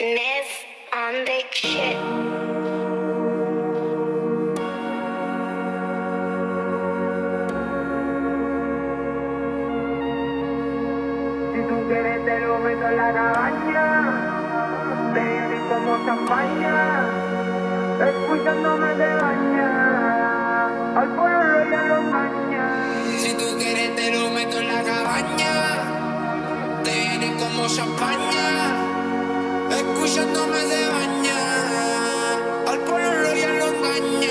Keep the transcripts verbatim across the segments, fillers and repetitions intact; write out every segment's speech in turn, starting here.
Live on big shit. Quieres del momento en la cabaña, te vienes como champaña, escuchándome de baña, al pueblo ya lo maña. Si tú quieres te lo meto en la cabaña, te vienes como champaña, escuchándome de baña, al pueblo ya lo maña.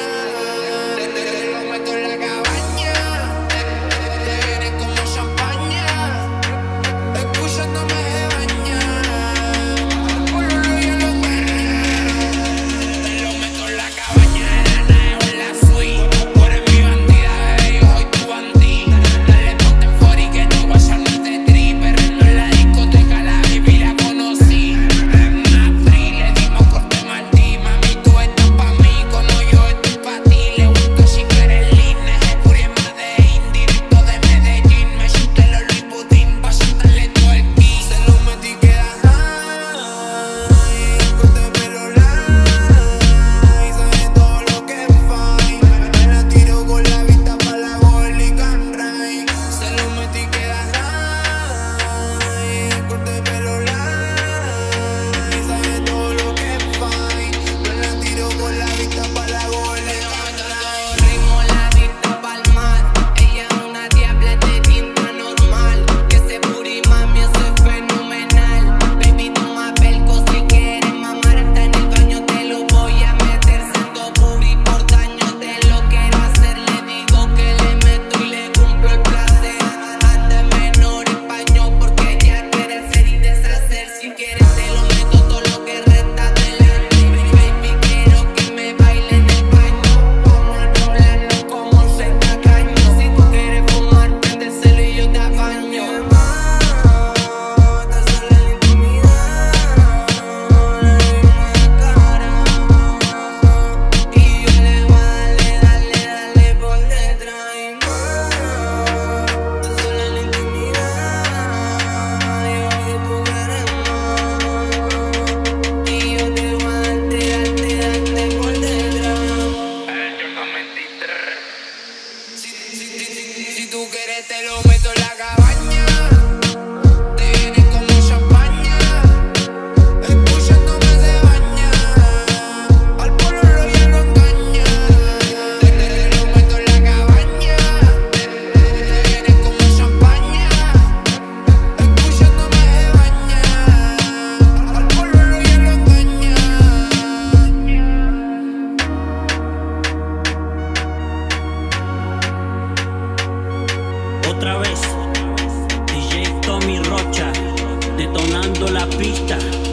Te lo meto en la cabaña. Otra vez, D J Tommy Rocha, detonando la pista.